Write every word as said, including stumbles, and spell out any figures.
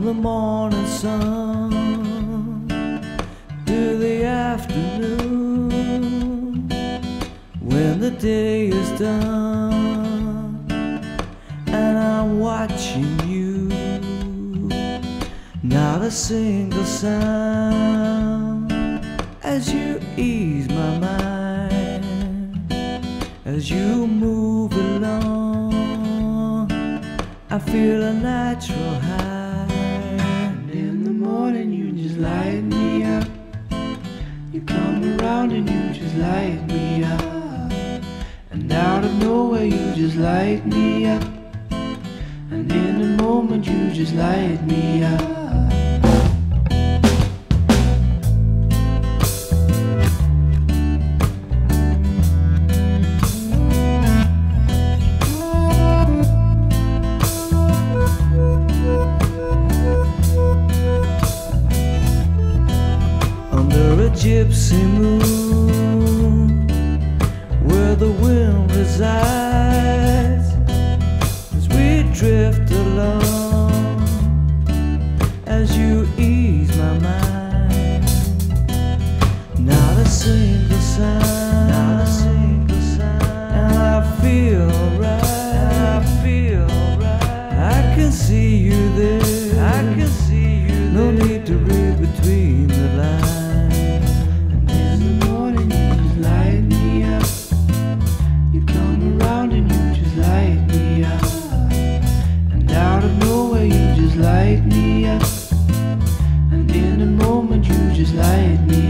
From the morning sun to the afternoon, when the day is done and I'm watching you, not a single sound as you ease my mind, as you move along, I feel a natural high. Light me up. You come around and you just light me up. And out of nowhere you just light me up. And in a moment you just light me up. Gypsy moon, where the wind resides, as we drift along, as you ease my mind, not a single sound, not a single sound, and I feel alright, I feel alright, I can see you there, I can see you there, no need to read between the lines. Light me up, and in a moment you just light me up.